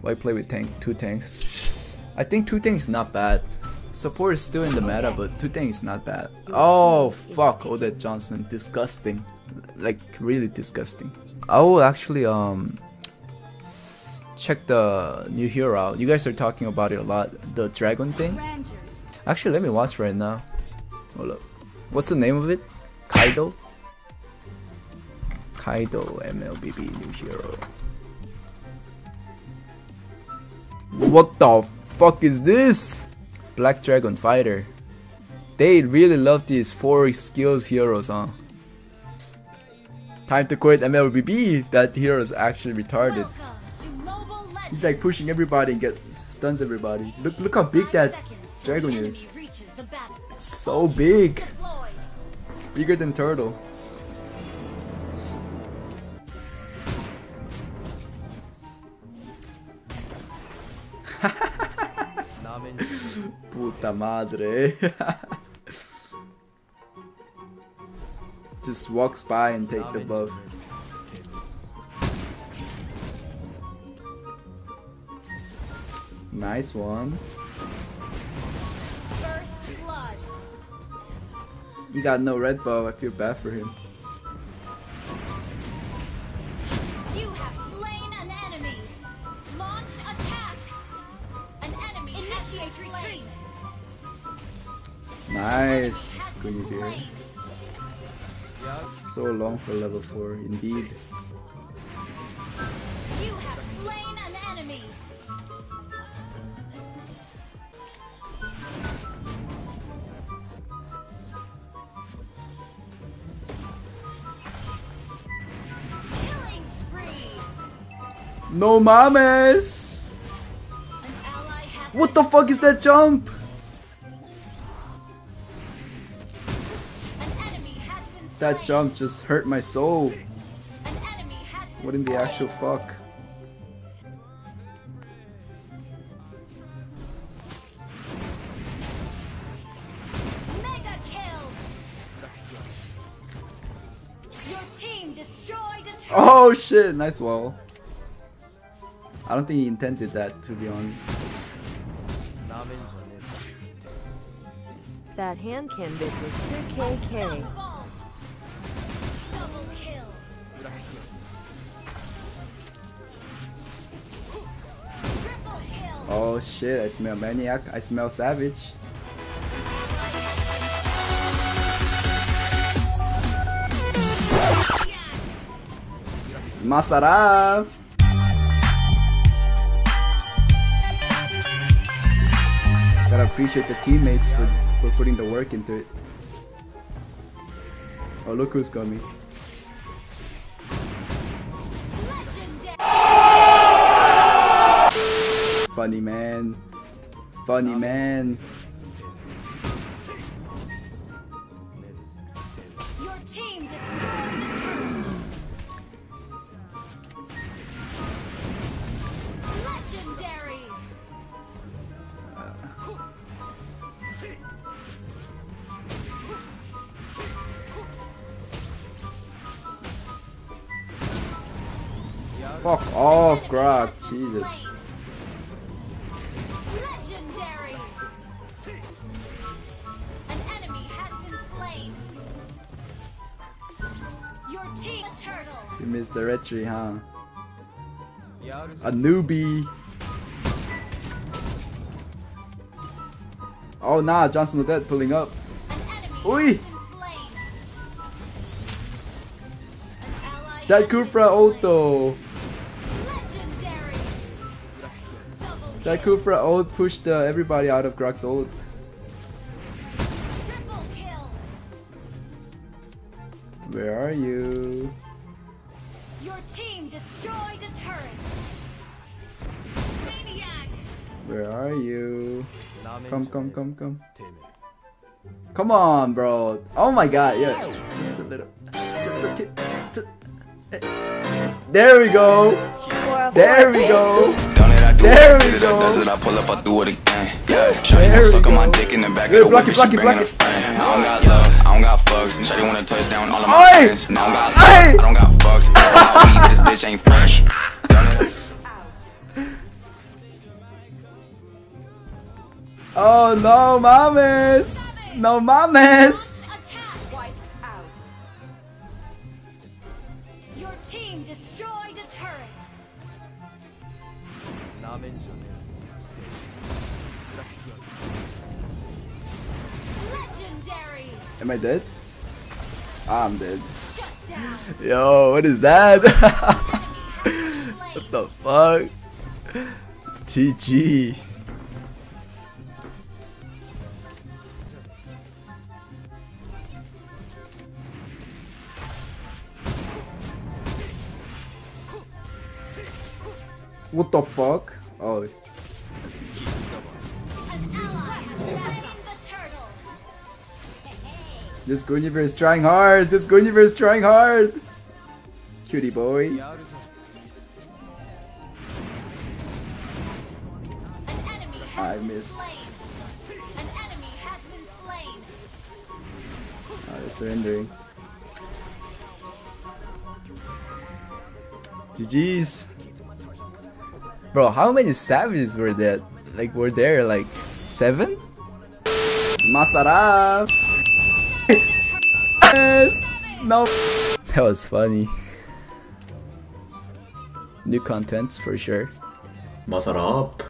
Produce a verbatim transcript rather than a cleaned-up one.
Why play with tank? Two tanks. I think two tanks is not bad. Support is still in the meta, but two tanks is not bad. Oh fuck, Odette Johnson, disgusting. Like really disgusting. I will actually um check the new hero out. You guys are talking about it a lot. The dragon thing. Actually, let me watch right now. Hold up. What's the name of it? Kaido. Kaido M L B B new hero. What the fuck is this? Black Dragon Fighter. They really love these four skills heroes, huh? Time to quit M L B B. That hero is actually retarded. He's like pushing everybody and get stuns everybody. Look, look how big that dragon is. It's so big. It's bigger than Turtle. Puta madre. Just walks by and take the buff. Nice one. First blood. He got no red buff, I feel bad for him. You have slain an enemy. Launch attack. An enemy initiate retreat. Nice, good idea. So long for level four, indeed. You have slain an enemy. Killing spree. No mames. What the fuck is that jump? That jump just hurt my soul. What in the actual fuck? Mega kill. Your team destroyed a turret. Oh shit, nice wall. I don't think he intended that, to be honest. That hand cam bit was C K K. Oh shit, I smell maniac, I smell savage. Masarav! Gotta appreciate the teammates for, for putting the work into it. Oh, look who's coming. Funny man, funny man. Your team destroyed the turret. Legendary. Uh. Fuck off, Grok, Jesus. You missed the red tree, huh? A newbie. Oh nah, Johnson Odette pulling up. Oi! That Khufra auto. That Khufra ult pushed uh, everybody out of Grok's ult. Where are you? Your team destroyed a turret. Maniac. Where are you? Come, come, come, come. Come on, bro. Oh my god, yeah. Just a little. Just a tip. There we go. There we go. There we go. Good, block it, block it, block it. I don't got fucks. Shawty wanna touch down all of my friends. No, I don't got fucks. This bitch ain't fresh. Oh no, mames! No mames! Your team destroyed a turret. Legendary. Am I dead? Ah, I'm dead. Shut down. Yo, what is that? What the fuck? G G. What the fuck? Oh, it's... This Guinevere is trying hard! This Guinevere is trying hard! Cutie boy. An enemy has I missed. Been slain. An enemy has been slain. Oh, they're surrendering. G G's. Bro, how many savages were that? Like, were there like seven? Masaraf! Yes! No! That was funny. New contents for sure. Masaraf!